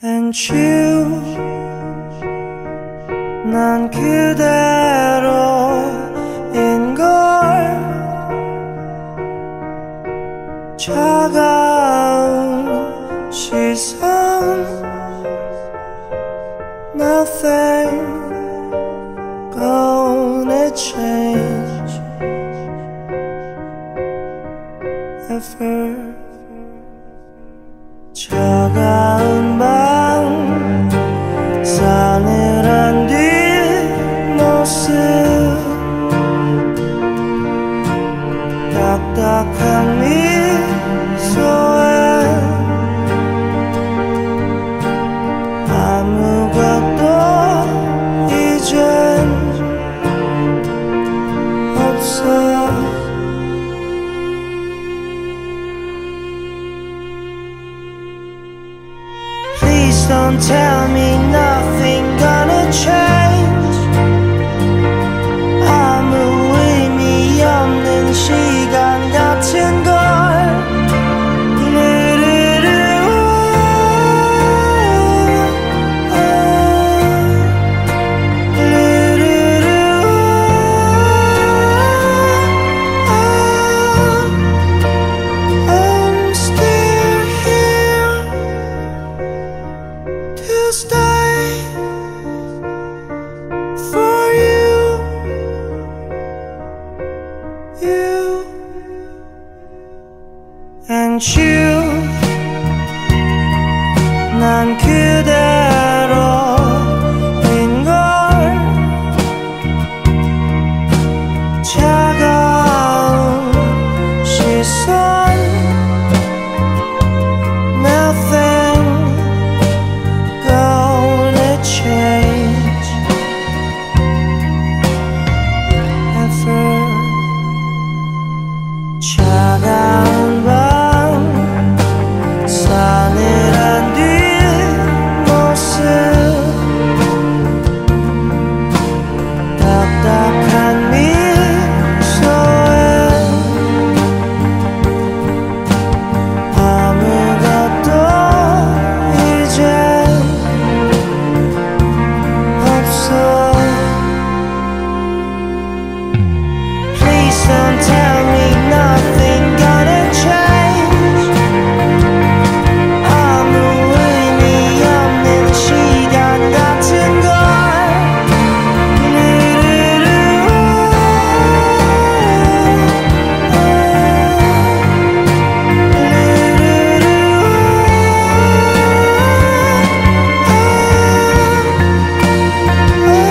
And you 난 그대로인걸. 차가운 시선 Nothing gonna change ever. 차가운 밤 사늘한 뒷모습 딱딱한 미소에 아무것도 이젠 없어. Please don't tell me nothing gonna change. 아무 의미 없는 시간 같은 걸. I'm still here to stay. And you, 난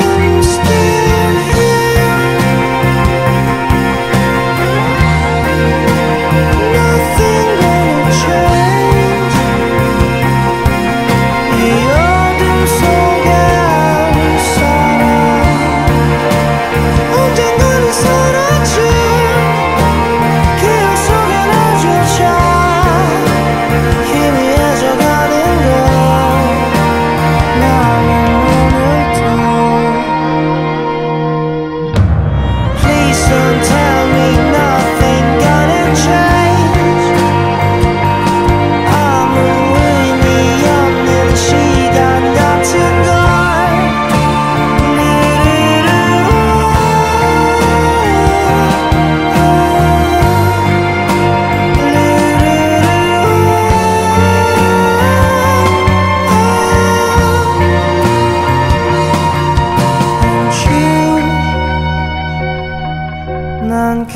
그대로인걸. 차가운 시선 Nothing gonna change ever. 차가운 밤 사늘한 뒷모습 답답한 미소에 아무것도 이젠 없어. Please don't tell me nothing gonna change. 난